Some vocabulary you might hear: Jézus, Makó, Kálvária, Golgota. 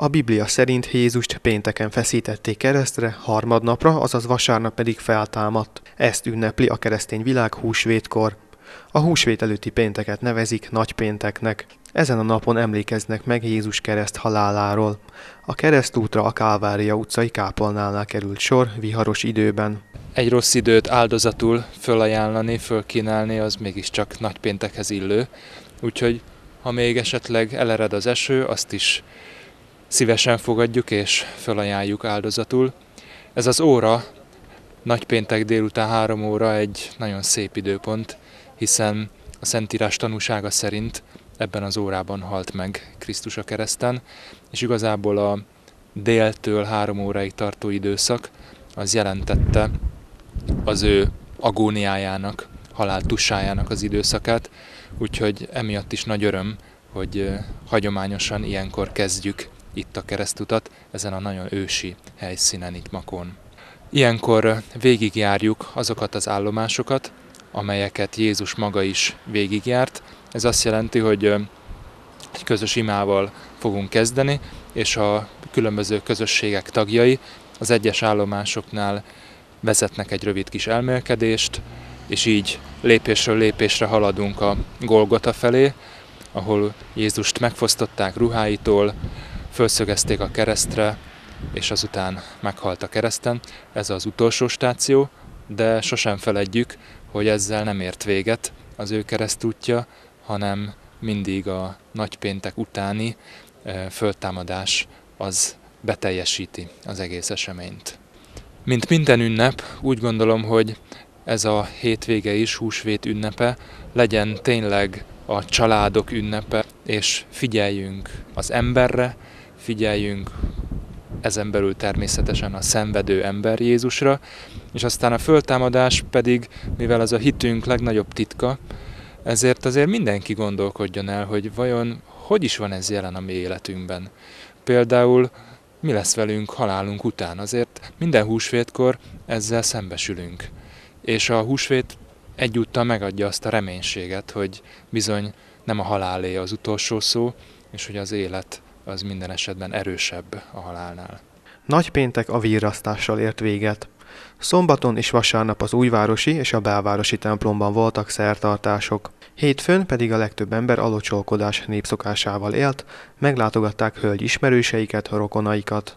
A Biblia szerint Jézust pénteken feszítették keresztre, harmadnapra, azaz vasárnap pedig feltámadt. Ezt ünnepli a keresztény világ húsvétkor. A húsvét előtti pénteket nevezik nagypénteknek. Ezen a napon emlékeznek meg Jézus kereszt haláláról. A keresztútra a Kálvária utcai kápolnánál került sor viharos időben. Egy rossz időt áldozatul fölajánlani, fölkínálni az mégiscsak nagypéntekhez illő. Úgyhogy ha még esetleg elered az eső, azt is szívesen fogadjuk és felajánljuk áldozatul. Ez az óra, nagypéntek délután 3 óra egy nagyon szép időpont, hiszen a Szentírás tanúsága szerint ebben az órában halt meg Krisztus a kereszten, és igazából a déltől 3 óráig tartó időszak az jelentette az ő agóniájának, haláltussájának az időszakát, úgyhogy emiatt is nagy öröm, hogy hagyományosan ilyenkor kezdjük itt a keresztutat, ezen a nagyon ősi helyszínen, itt Makón. Ilyenkor végigjárjuk azokat az állomásokat, amelyeket Jézus maga is végigjárt. Ez azt jelenti, hogy egy közös imával fogunk kezdeni, és a különböző közösségek tagjai az egyes állomásoknál vezetnek egy rövid kis elmélkedést, és így lépésről lépésre haladunk a Golgota felé, ahol Jézust megfosztották ruháitól, fölszögezték a keresztre, és azután meghalt a kereszten. Ez az utolsó stáció, de sosem feledjük, hogy ezzel nem ért véget az ő keresztútja, hanem mindig a nagypéntek utáni föltámadás az beteljesíti az egész eseményt. Mint minden ünnep, úgy gondolom, hogy ez a hétvége is, húsvét ünnepe, legyen tényleg a családok ünnepe, és figyeljünk az emberre, figyeljünk ezen belül természetesen a szenvedő ember Jézusra, és aztán a föltámadás pedig, mivel az a hitünk legnagyobb titka, ezért azért mindenki gondolkodjon el, hogy vajon hogy is van ez jelen a mi életünkben. Például mi lesz velünk halálunk után, azért minden húsvétkor ezzel szembesülünk. És a húsvét egyúttal megadja azt a reménységet, hogy bizony nem a halálé az utolsó szó, és hogy az élet az minden esetben erősebb a halálnál. Nagypéntek a vírrasztással ért véget. Szombaton és vasárnap az újvárosi és a belvárosi templomban voltak szertartások. Hétfőn pedig a legtöbb ember alocsolkodás népszokásával élt, meglátogatták hölgy ismerőseiket, rokonaikat.